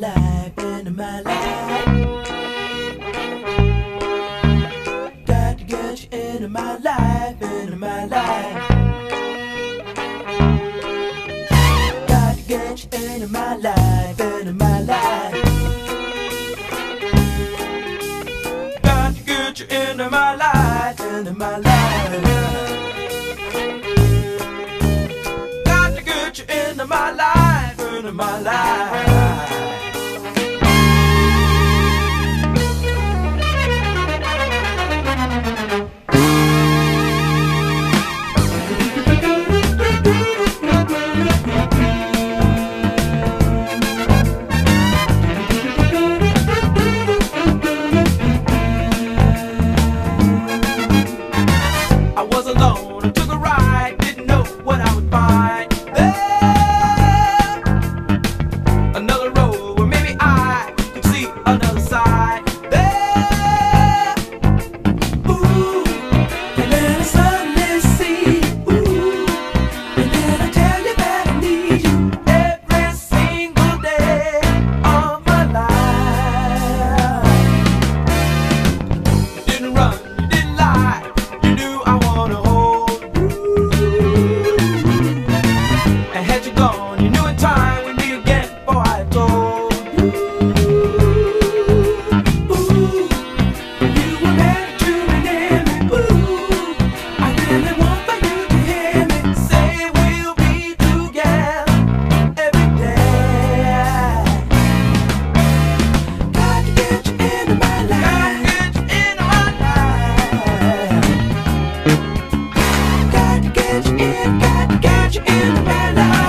life, end of my life. Got to get you into my life, into my life. Got to get you into my life, into my life. Got to get you into my life, into my life. Got to get you into my life, into my life. Got to get you in my life.